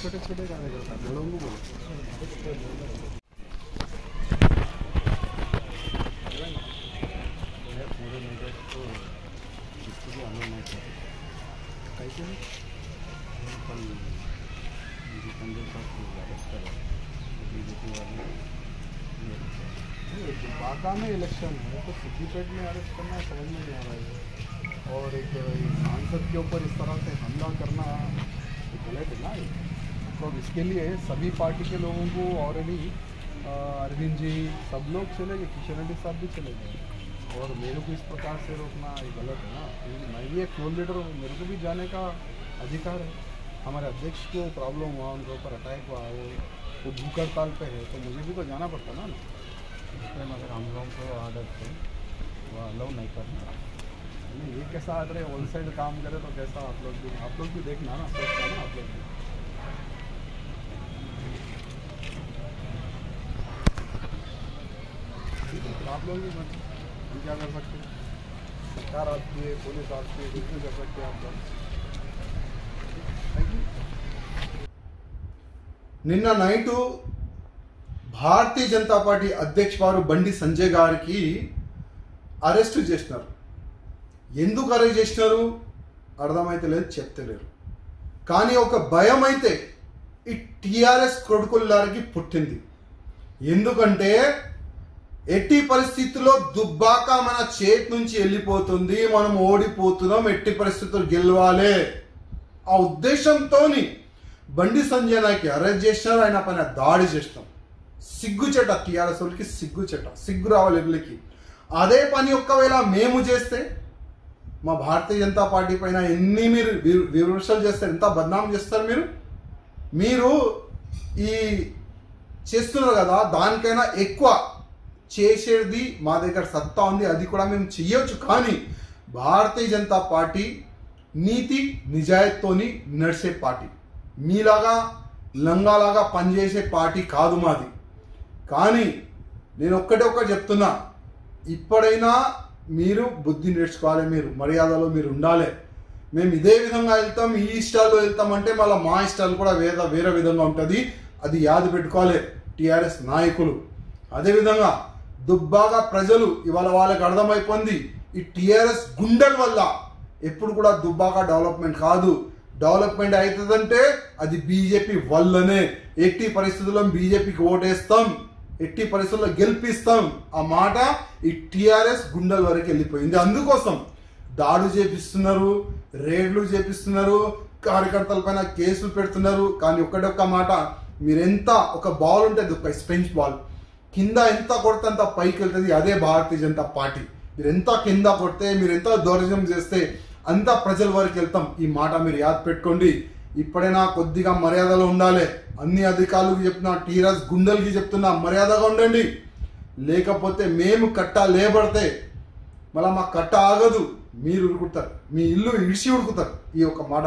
छोटे-छोटे कार्यकर्ता बड़ों को दुब्बाका में इलेक्शन है तो सिटीपेट में अरेस्ट करना समझ में नहीं आ रहा है और एक सांसद के ऊपर इस तरह से हमला करना गलत है ना। तो इसके लिए सभी पार्टी के लोगों को ऑलरेडी अरविंद जी सब लोग चले गए, किशन रेड्डी साहब भी चले गए और मेरे को इस प्रकार से रोकना ये गलत है ना। मैं भी एक टोल लीडर हूँ, मेरे को भी जाने का अधिकार है। हमारे अध्यक्ष को प्रॉब्लम हुआ, उनके ऊपर अटैक हुआ, वो भूख हड़ताल पर है तो मुझे भी तो जाना पड़ता ना। इसमें मगर हम लोगों को आदत है वो अलाउ नहीं करना। ये कैसा आदर है, ऑन साइड काम करे तो कैसा। आप लोग भी देखना ना, सोचना ना आप लोग भी। आप लोग भी मतलब क्या कर सकते हैं, सरकार आपकी है, पुलिस आपकी है, कुछ भी कर सकते हैं आप लोग। Thank you. Ninna नाइटू Bharatiya Janata party अध्यक्ष वारु बंडी संजय गार की अरेस्ट अरेस्ट अर्थम का भयम टीआरएस कोडुकुल्लारिकी पुट्टिंदी एट्टी परिस्थितिलो दुब्बाका मन चेति नुंची एल्लिपोतुंदी मन ओडिपोतुन्नाम एट्टी परिस्थितुल्लो गेलवाले आ उद्देशंतोनी बंडी संजय गारिकी अरेस्ट चेशारु। आयन पैन दाड़ी चेशारु సిగ్గుచట టీఆర్ఎస్ వాళ్ళకి సిగ్గుచట సిగ్గు రావాలి ఎర్లకి। అదే పని ఒక్కవేళ మేము చేస్తే మా భారతీయ జనతా పార్టీ పైన ఎన్ని మీరు విమర్శలు చేస్తారు, ఎంత బద్నాం చేస్తారు మీరు మీరు ఈ చేస్తున్నారు కదా, దానికైనా ఎక్కువ చేసేది మా దగ్గర సత్తా ఉంది, అది కూడా మేము చేయొచ్చు। కానీ భారతీయ జనతా పార్టీ నీతి నిజాయితీతోని నడిచే పార్టీ, మీలాగా లంగాలాగా పనిచేసే పార్టీ కాదు మాది। కానీ నేను ఒక్కటే చెప్తున్నా, ఇప్పుడైనా మీరు బుద్ధి నేర్చుకోవాలి, మీరు మర్యాదలో మీరు ఉండాలి। మేము ఇదే విధంగా వెళ్తాం, ఈ ఇష్టాల్లో వెళ్తాం అంటే మళ్ళీ మా ఇష్టాలు కూడా వేరే విధంగా ఉంటుంది, అది యాద పెట్టుకోవాలి టిఆర్ఎస్ నాయకులు। అదేవిధంగా దుబ్బాగా ప్రజలు ఇవాళ వాళ్ళకి అర్థమైపోయింది ఈ టిఆర్ఎస్ గుండెల వల్ల ఎప్పుడు కూడా దుబ్బాగా డెవలప్మెంట్ కాదు। డెవలప్మెంట్ అవుతుందంటే అది బీజేపీ వల్లనే। ఎట్టి పరిస్థితుల్లో బీజేపీకి ఓటేస్తాం, ఎట్టి పరిస్థితుల్లో గెలిపిస్తాం, ఆ మాట ఈ టీఆర్ఎస్ గుండెల వరకు వెళ్ళిపోయింది। అందుకోసం దాడులు చేపిస్తున్నారు, రేడ్లు చేపిస్తున్నారు, కార్యకర్తల పైన కేసులు పెడుతున్నారు। కానీ ఒక్కడొక్క మాట, మీరెంత ఒక బాల్ ఉంటుంది, ఒక స్పెంచ్ బాల్, కింద ఎంత కొడితే అంత పైకి వెళ్తుంది। అదే భారతీయ జనతా పార్టీ, మీరెంత కింద కొడితే మీరెంత దౌర్జన్యం చేస్తే అంతా ప్రజల వరకు వెళ్తాం। ఈ మాట మీరు యాద్ పెట్టుకోండి। ఇప్పుడైనా కొద్దిగా మర్యాదలో ఉండాలి, అన్ని అధికారులకు చెప్తున్నా, టీఆర్ఎస్ గుండెలకి చెప్తున్నా, మర్యాదగా ఉండండి। లేకపోతే మేము కట్ట లేబడితే మళ్ళీ మా కట్ట ఆగదు, మీరు ఉరుకుతారు, మీ ఇల్లు ఇడిచి ఉరుకుతారు। ఈ ఒక మాట